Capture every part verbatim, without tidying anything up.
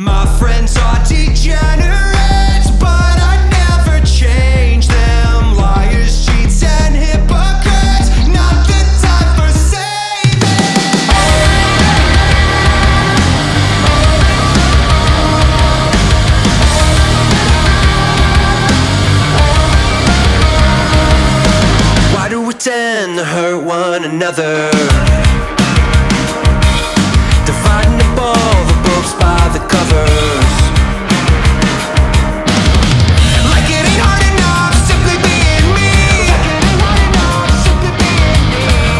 My friends are degenerates, but I never change them. Liars, cheats, and hypocrites, not the time for saving. Why do we tend to hurt one another? Dividing the ball, the books by the covers. Like it ain't hard enough simply being me.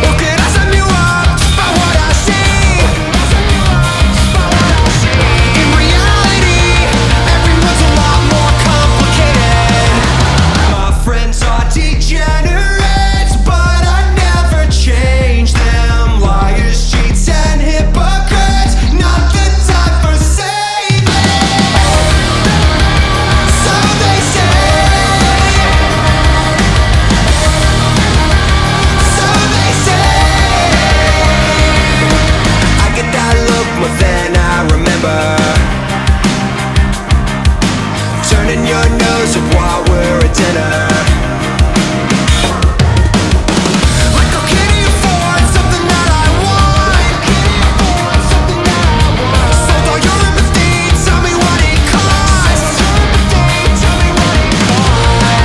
Or could I sum you up just by what I see? In reality, everyone's a lot more complicated. My friends are degenerates, but I never change them. Liars, cheats, and hypocrites. Turning your nose up while we're at dinner. Like, oh, can you afford something that I want? Sold all your empathy, tell me what it costs.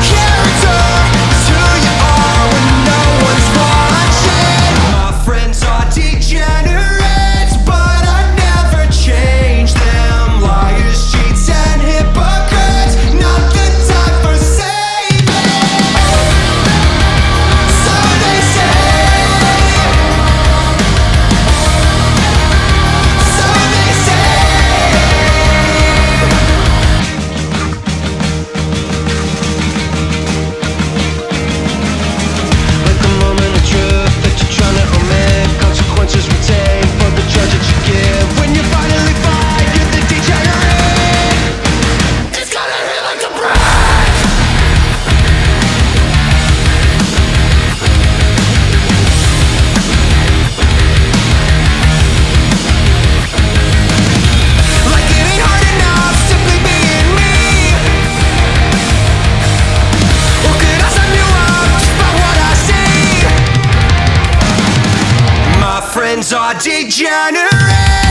Character is who you are when no one's watching. My friends are degenerates, but I never change them. Liars, cheats, and hypocrites. Friends are degenerates.